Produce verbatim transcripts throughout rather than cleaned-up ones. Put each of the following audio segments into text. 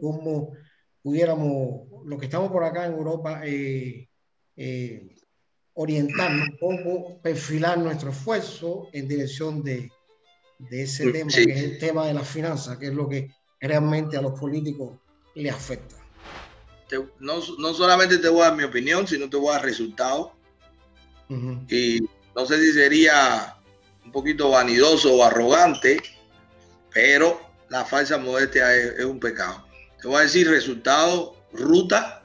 como pudiéramos, los que estamos por acá en Europa, eh, eh, orientarnos, cómo perfilar nuestro esfuerzo en dirección de, de ese tema, sí, que es el tema de las finanzas, que es lo que realmente a los políticos les afecta. Te, no, no solamente te voy a dar mi opinión, sino te voy a dar resultados. Uh-huh. Y no sé si sería un poquito vanidoso o arrogante, pero la falsa modestia es, es un pecado. Te voy a decir resultados, ruta,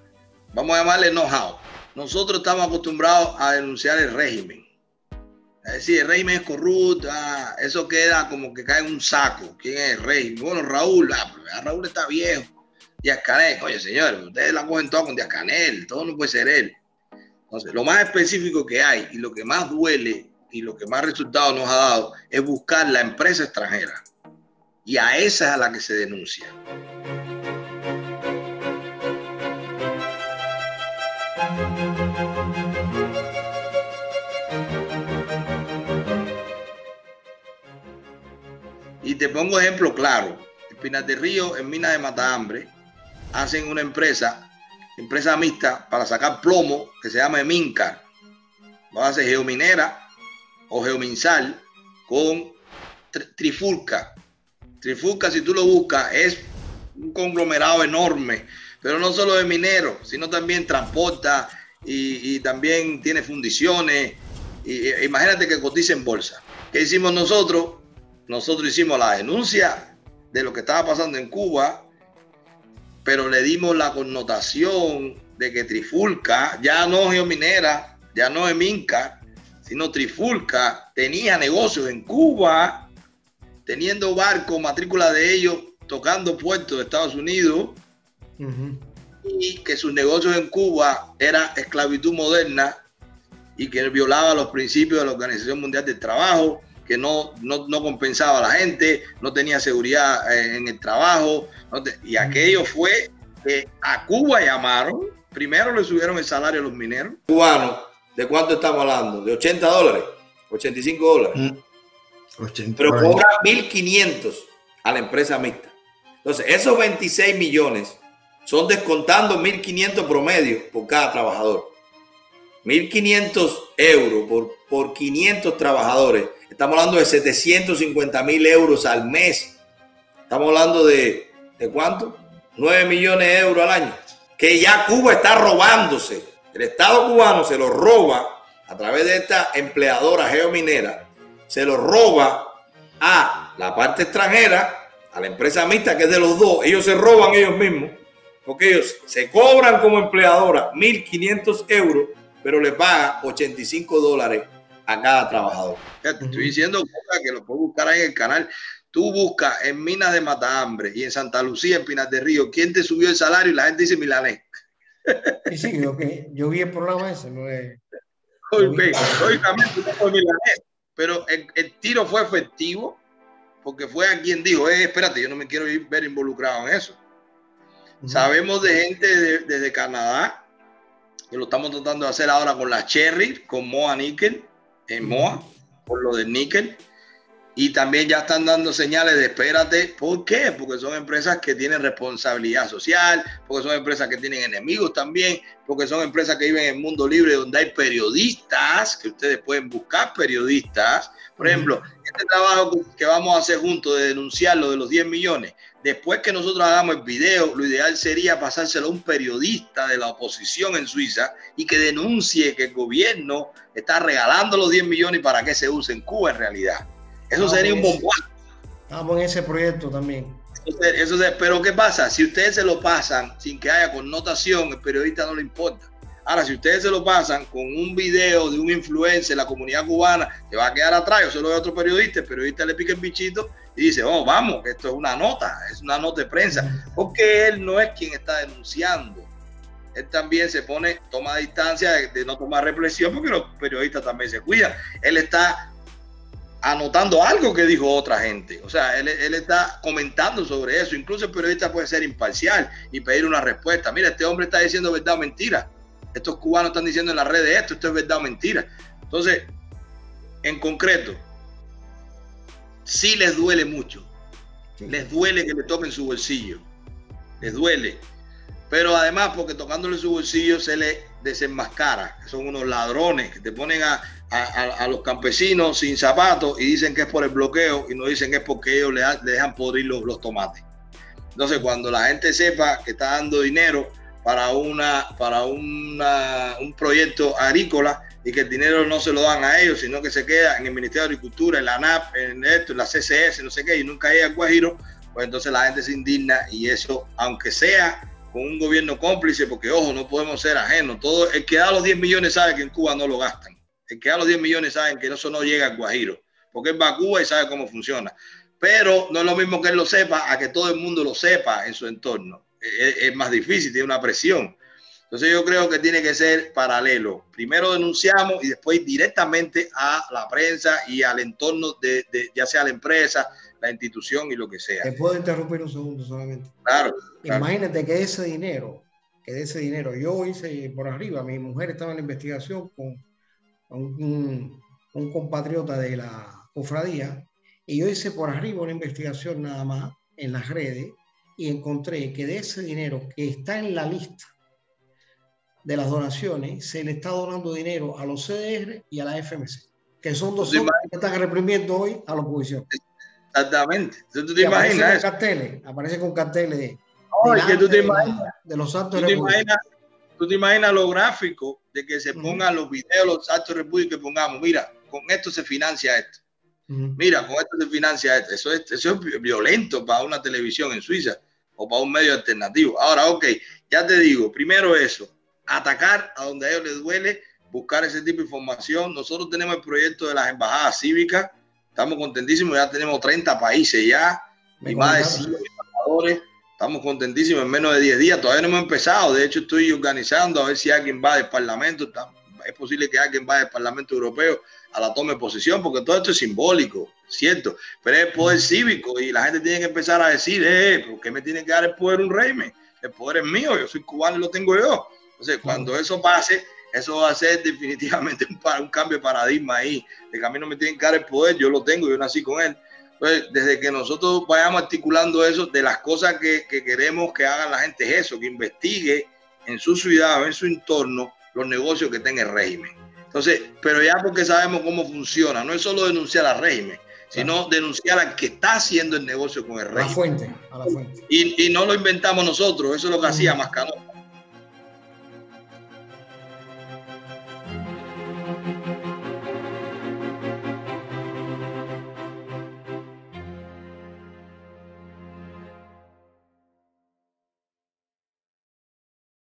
vamos a llamarle know-how. Nosotros estamos acostumbrados a denunciar el régimen. Es decir, el régimen es corrupto, ah, eso queda como que cae en un saco. ¿Quién es el régimen? Bueno, Raúl, ah, Raúl está viejo. Díaz Canel, oye señores, ustedes la cogen toda con Díaz Canel, todo no puede ser él. Entonces, lo más específico que hay y lo que más duele y lo que más resultados nos ha dado es buscar la empresa extranjera. Y a esa es a la que se denuncia. Y te pongo ejemplo claro. En Pinar de Río, en Mina de Matahambre, hacen una empresa, empresa mixta para sacar plomo que se llama Minca. Va a ser Geominera o Geominsal con Trifurca. Trifurca, si tú lo buscas, es un conglomerado enorme, pero no solo de mineros, sino también transporta y, y también tiene fundiciones. Y, y, imagínate que cotiza en bolsa. ¿Qué hicimos nosotros? Nosotros hicimos la denuncia de lo que estaba pasando en Cuba, pero le dimos la connotación de que Trifurca, ya no Geominera, ya no es Minca, sino Trifurca tenía negocios en Cuba, teniendo barco, matrícula de ellos, tocando puertos de Estados Unidos, uh-huh, y que sus negocios en Cuba era esclavitud moderna y que violaba los principios de la Organización Mundial del Trabajo, que no, no, no compensaba a la gente, no tenía seguridad en el trabajo. No te, y aquello fue que a Cuba llamaron, primero le subieron el salario a los mineros. Cubanos, ¿de cuánto estamos hablando? ¿De ochenta dólares? ¿ochenta y cinco dólares? Uh-huh. Pero cobra mil quinientos a la empresa mixta. Entonces, esos veintiséis millones son descontando mil quinientos promedio por cada trabajador. mil quinientos euros por, por quinientos trabajadores. Estamos hablando de setecientos cincuenta mil euros al mes. Estamos hablando de, ¿de cuánto? nueve millones de euros al año. Que ya Cuba está robándose. El Estado cubano se lo roba a través de esta empleadora geominera. Se lo roba a la parte extranjera, a la empresa mixta, que es de los dos. Ellos se roban ellos mismos, porque ellos se cobran como empleadora mil quinientos euros, pero le pagan ochenta y cinco dólares a cada trabajador. Te estoy diciendo que lo puedes buscar ahí en el canal. Tú buscas en Minas de Matahambre y en Santa Lucía, en Pinar de Río, ¿quién te subió el salario? Y la gente dice Milanés. Sí, sí, yo, que, yo vi el programa ese. No es... Milanés. Pero el, el tiro fue efectivo porque fue a quien dijo, eh, espérate, yo no me quiero ir ver involucrado en eso. Uh-huh. Sabemos de gente de, desde Canadá, que lo estamos tratando de hacer ahora con la Cherry, con Moa Nickel, en Moa, por lo del níquel. Y también ya están dando señales de espérate. ¿Por qué? Porque son empresas que tienen responsabilidad social, porque son empresas que tienen enemigos también, porque son empresas que viven en el mundo libre donde hay periodistas, que ustedes pueden buscar periodistas. Por ejemplo, este trabajo que vamos a hacer juntos de denunciar lo de los diez millones, después que nosotros hagamos el video, lo ideal sería pasárselo a un periodista de la oposición en Suiza y que denuncie que el gobierno está regalando los diez millones y para qué se usa en Cuba en realidad. Eso sería un bombazo. Estamos en ese proyecto también. Eso, eso, pero ¿qué pasa? Si ustedes se lo pasan sin que haya connotación, el periodista no le importa. Ahora, si ustedes se lo pasan con un video de un influencer, la comunidad cubana se va a quedar atrás. Yo se lo veo a otro periodista, el periodista le pica el bichito y dice, oh, vamos, que esto es una nota, es una nota de prensa. Porque él no es quien está denunciando. Él también se pone, toma distancia de, de no tomar reflexión porque los periodistas también se cuidan. Él está anotando algo que dijo otra gente. O sea, él, él está comentando sobre eso. Incluso el periodista puede ser imparcial y pedir una respuesta. Mira, este hombre está diciendo verdad o mentira. Estos cubanos están diciendo en las redes esto, esto es verdad o mentira. Entonces, en concreto, sí les duele mucho. Les duele que le toquen su bolsillo. les duele, pero además porque tocándole su bolsillo se les desenmascara, que son unos ladrones que te ponen a, a, a los campesinos sin zapatos y dicen que es por el bloqueo y no dicen que es porque ellos le, le dejan podrir los, los tomates. Entonces, cuando la gente sepa que está dando dinero para, una, para una, un proyecto agrícola y que el dinero no se lo dan a ellos, sino que se queda en el Ministerio de Agricultura, en la ANAP, en esto, en la C C S, no sé qué, y nunca llega al Guajiro, pues entonces la gente se indigna y eso, aunque sea con un gobierno cómplice, porque ojo, no podemos ser ajenos. Todo, el que da los diez millones sabe que en Cuba no lo gastan. El que da los diez millones sabe que eso no llega al Guajiro, porque él va a Cuba y sabe cómo funciona. Pero no es lo mismo que él lo sepa a que todo el mundo lo sepa en su entorno. Es, es más difícil, tiene una presión. Entonces yo creo que tiene que ser paralelo. Primero denunciamos y después directamente a la prensa y al entorno, de, de ya sea la empresa, la institución y lo que sea. ¿Te puedo interrumpir un segundo solamente? Claro, claro. Imagínate que ese dinero, que de ese dinero, yo hice por arriba, mi mujer estaba en la investigación con un, un compatriota de la cofradía, y yo hice por arriba una investigación nada más en las redes y encontré que de ese dinero que está en la lista de las donaciones, se le está donando dinero a los C D R y a la F M C, que son dos que están reprimiendo hoy a la oposición. Exactamente. Entonces, ¿tú te imaginas aparece eso? Con carteles, aparece con carteles de, no, de, es que tú te imaginas, de los actos de república. Tú te imaginas los gráficos de que se pongan uh-huh. los videos, los actos de república, y pongamos, mira, con esto se financia esto. Uh-huh. Mira, con esto se financia esto. Eso es, eso es violento para una televisión en Suiza o para un medio alternativo. Ahora, ok, ya te digo, primero eso, atacar a donde a ellos les duele, buscar ese tipo de información. Nosotros tenemos el proyecto de las embajadas cívicas. Estamos contentísimos, ya tenemos treinta países ya, y más de cien embajadores. Estamos contentísimos, en menos de diez días. Todavía no hemos empezado. De hecho, estoy organizando a ver si alguien va del Parlamento. Es posible que alguien va del Parlamento Europeo a la toma de posesión, porque todo esto es simbólico, ¿cierto? Pero es el poder cívico y la gente tiene que empezar a decir, eh, ¿por qué me tiene que dar el poder un rey? El poder es mío, yo soy cubano y lo tengo yo. Entonces, cuando eso pase, eso va a ser definitivamente un, un cambio de paradigma ahí. De que a mí no me tienen que dar el poder, yo lo tengo, yo nací con él. Entonces, desde que nosotros vayamos articulando eso, de las cosas que, que queremos que hagan la gente es eso, que investigue en su ciudad, en su entorno, los negocios que tenga el régimen. Entonces, pero ya porque sabemos cómo funciona, no es solo denunciar al régimen, sino denunciar al que está haciendo el negocio con el régimen. A la fuente, a la fuente. Y, y no lo inventamos nosotros, eso es lo que hacía Mascarón.